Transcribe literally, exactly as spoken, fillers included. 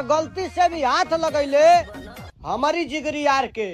Doctor गलती से भी हाथ लगैले हमारी जिगरी यार के।